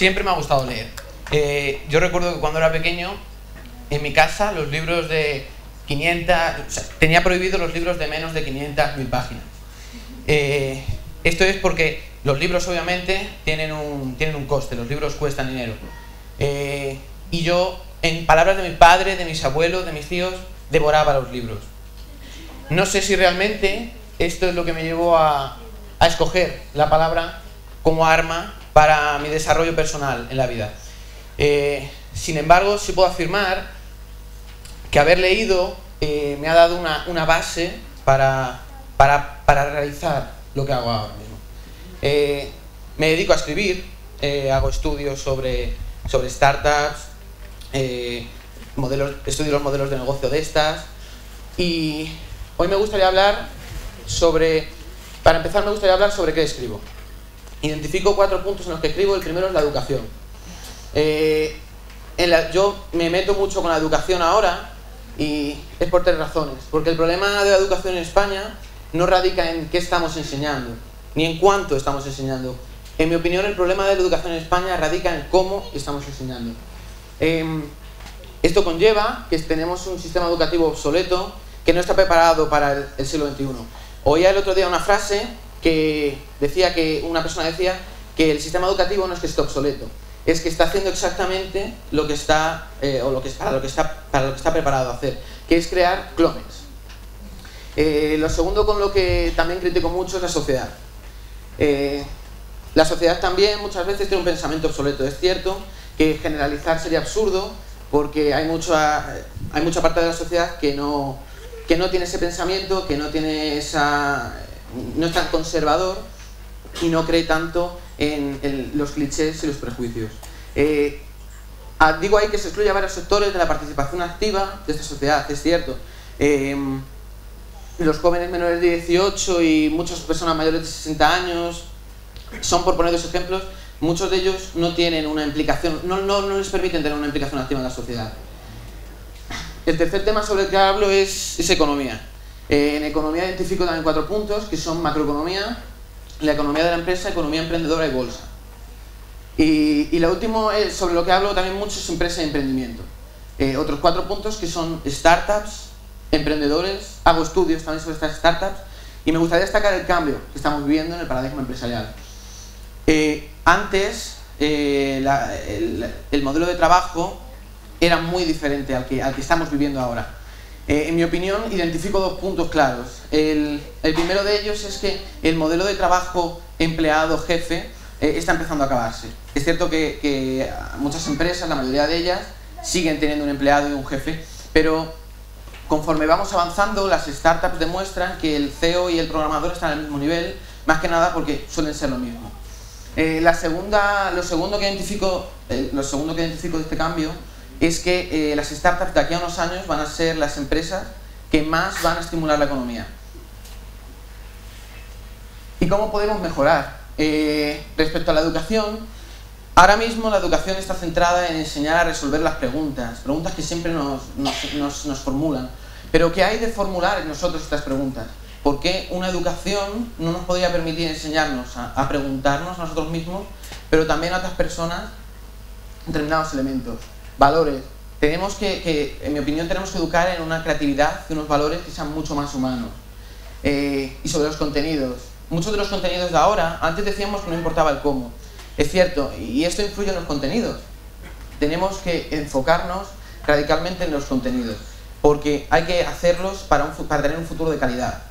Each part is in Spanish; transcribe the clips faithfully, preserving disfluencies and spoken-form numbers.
siempre me ha gustado leer. Eh, yo recuerdo que cuando era pequeño, en mi casa, los libros de quinientas... O sea, tenía prohibidos los libros de menos de quinientas mil páginas. Eh, esto es porque los libros, obviamente, tienen un, tienen un coste. Los libros cuestan dinero. Eh, y yo, en palabras de mi padre, de mis abuelos, de mis tíos, devoraba los libros. No sé si realmente esto es lo que me llevó a, a escoger la palabra como arma para mi desarrollo personal en la vida. Eh, sin embargo, sí puedo afirmar que haber leído eh, me ha dado una, una base para, para, para realizar lo que hago ahora mismo. Eh, me dedico a escribir, eh, hago estudios sobre, sobre startups, eh, modelos, estudio los modelos de negocio de estas, y hoy me gustaría hablar sobre, para empezar me gustaría hablar sobre qué escribo. Identifico cuatro puntos en los que escribo. El primero es la educación. Eh, en la, yo me meto mucho con la educación ahora, y es por tres razones. Porque el problema de la educación en España no radica en qué estamos enseñando, ni en cuánto estamos enseñando. En mi opinión, el problema de la educación en España radica en cómo estamos enseñando. Eh, esto conlleva que tenemos un sistema educativo obsoleto que no está preparado para el, el siglo veintiuno. Oía el otro día una frase que decía que una persona decía que el sistema educativo no es que esté obsoleto, es que está haciendo exactamente lo que está eh, o lo que es para lo que está para lo que está preparado a hacer, que es crear clones. Eh, lo segundo con lo que también critico mucho es la sociedad. Eh, la sociedad también muchas veces tiene un pensamiento obsoleto. Es cierto que generalizar sería absurdo, porque hay mucha hay mucha parte de la sociedad que no que no tiene ese pensamiento, que no tiene esa no es tan conservador y no cree tanto en, en los clichés y los prejuicios. Eh, digo ahí que se excluye a varios sectores de la participación activa de esta sociedad, es cierto. Eh, los jóvenes menores de dieciocho y muchas personas mayores de sesenta años son, por poner dos ejemplos, muchos de ellos no tienen una implicación, no, no, no les permiten tener una implicación activa en la sociedad. El tercer tema sobre el que hablo es, es economía. Eh, en economía identifico también cuatro puntos, que son macroeconomía, la economía de la empresa, economía emprendedora y bolsa. Y, y lo último, es, sobre lo que hablo también mucho, es empresa y emprendimiento. Eh, otros cuatro puntos que son startups, emprendedores, hago estudios también sobre estas startups, y me gustaría destacar el cambio que estamos viviendo en el paradigma empresarial. Eh, antes, eh, la, el, el modelo de trabajo era muy diferente al que, al que estamos viviendo ahora. Eh, en mi opinión, identifico dos puntos claros. El, el primero de ellos es que el modelo de trabajo empleado-jefe eh, está empezando a acabarse. Es cierto que, que muchas empresas, la mayoría de ellas, siguen teniendo un empleado y un jefe, pero conforme vamos avanzando, las startups demuestran que el C E O y el programador están al mismo nivel, más que nada porque suelen ser lo mismo. Eh, la segunda, lo, segundo que identifico, eh, lo segundo que identifico de este cambio es que eh, las startups de aquí a unos años van a ser las empresas que más van a estimular la economía. ¿Y cómo podemos mejorar? Eh, respecto a la educación, ahora mismo la educación está centrada en enseñar a resolver las preguntas, preguntas que siempre nos, nos, nos, nos formulan. Pero ¿qué hay de formular en nosotros estas preguntas? ¿Por qué una educación no nos podría permitir enseñarnos a, a preguntarnos a nosotros mismos, pero también a otras personas, determinados elementos? Valores. Tenemos que, que, en mi opinión, tenemos que educar en una creatividad y unos valores que sean mucho más humanos. Eh, y sobre los contenidos. Muchos de los contenidos de ahora, antes decíamos que no importaba el cómo. Es cierto, y esto influye en los contenidos. Tenemos que enfocarnos radicalmente en los contenidos, porque hay que hacerlos para, un, para tener un futuro de calidad.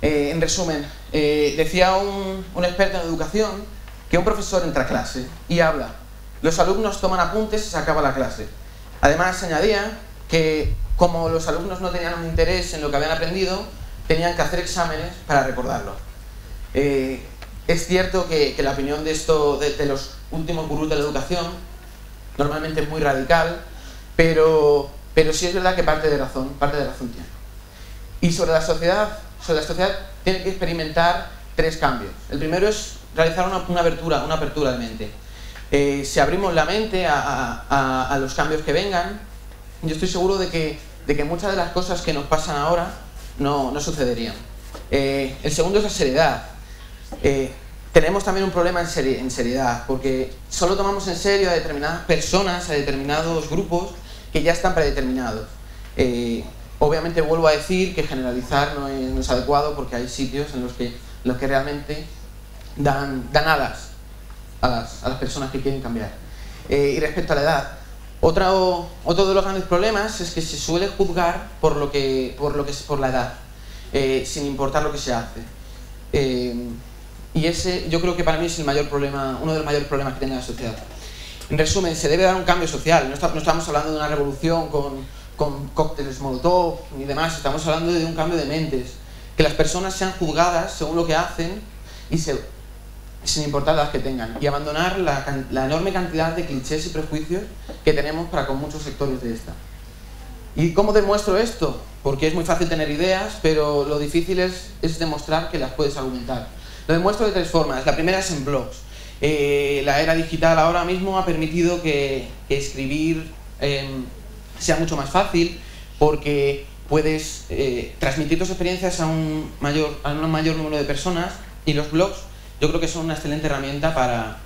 Eh, en resumen, eh, decía un, un experto en educación que un profesor entra a clase y habla. Los alumnos toman apuntes y se acaba la clase. Además, añadía que como los alumnos no tenían un interés en lo que habían aprendido, tenían que hacer exámenes para recordarlo. Eh, es cierto que, que la opinión de, esto, de, de los últimos gurús de la educación normalmente es muy radical, pero, pero sí es verdad que parte de razón, parte de razón tiene. Y sobre la sociedad, sobre la sociedad tiene que experimentar tres cambios. El primero es realizar una, una, apertura, una apertura de mente. Eh, si abrimos la mente a, a, a, a los cambios que vengan, yo estoy seguro de que, de que muchas de las cosas que nos pasan ahora no, no sucederían. Eh, el segundo es la seriedad. Eh, tenemos también un problema en, seri en seriedad, porque solo tomamos en serio a determinadas personas, a determinados grupos que ya están predeterminados. Eh, obviamente vuelvo a decir que generalizar no es, no es adecuado, porque hay sitios en los que, los que realmente dan, dan alas a las, a las personas que quieren cambiar. Eh, y respecto a la edad, otro, otro de los grandes problemas es que se suele juzgar por, lo que, por, lo que, por la edad, eh, sin importar lo que se hace. Eh, y ese yo creo que para mí es el mayor problema, uno de los mayores problemas que tiene la sociedad. En resumen, se debe dar un cambio social, no, está, no estamos hablando de una revolución con, con cócteles molotov ni demás, estamos hablando de un cambio de mentes, que las personas sean juzgadas según lo que hacen y se, sin importar las que tengan, y abandonar la, la enorme cantidad de clichés y prejuicios que tenemos para con muchos sectores de esta. ¿Y cómo demuestro esto? Porque es muy fácil tener ideas, pero lo difícil es, es demostrar que las puedes argumentar. Lo demuestro de tres formas. La primera es en blogs. Eh, la era digital ahora mismo ha permitido que, que escribir eh, sea mucho más fácil, porque puedes eh, transmitir tus experiencias a un, mayor, a un mayor número de personas, y los blogs yo creo que son una excelente herramienta para,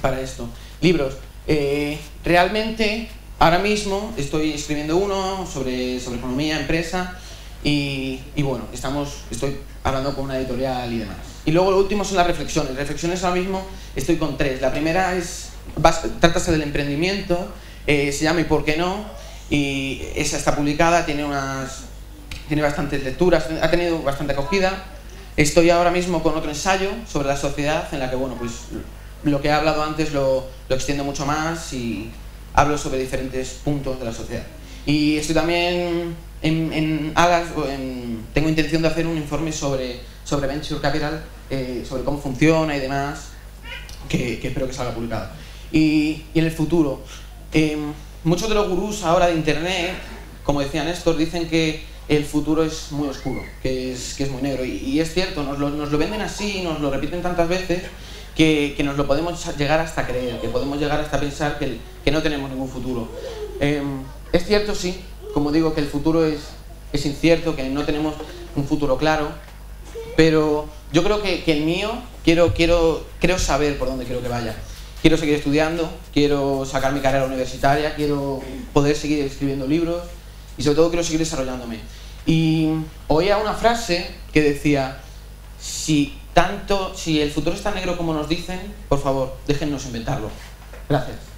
para esto. Libros. Eh, realmente ahora mismo estoy escribiendo uno sobre, sobre economía, empresa, y, y bueno, estamos, estoy hablando con una editorial y demás. Y luego lo último son las reflexiones. Reflexiones ahora mismo estoy con tres. La primera es, trátase del emprendimiento, eh, se llama ¿Y por qué no? Y esa está publicada, tiene, unas, tiene bastantes lecturas, ha tenido bastante acogida. Estoy ahora mismo con otro ensayo sobre la sociedad en la que, bueno, pues lo que he hablado antes lo, lo extiendo mucho más y hablo sobre diferentes puntos de la sociedad. Y estoy también en, en, en tengo intención de hacer un informe sobre, sobre Venture Capital, eh, sobre cómo funciona y demás, que, que espero que salga publicado. Y, y en el futuro, eh, muchos de los gurús ahora de internet, como decía Néstor, dicen que el futuro es muy oscuro, que es, que es muy negro. Y, y es cierto, nos lo, nos lo venden así, nos lo repiten tantas veces, Que, que nos lo podemos llegar hasta creer, que podemos llegar hasta pensar que, que no tenemos ningún futuro. Eh, es cierto, sí, como digo, que el futuro es, es incierto, que no tenemos un futuro claro, pero yo creo que, que el mío, quiero, quiero, quiero saber por dónde quiero que vaya. Quiero seguir estudiando, quiero sacar mi carrera universitaria, quiero poder seguir escribiendo libros y sobre todo quiero seguir desarrollándome. Y oía una frase que decía, si... Tanto, si el futuro es tan negro como nos dicen, por favor, déjennos inventarlo. Gracias.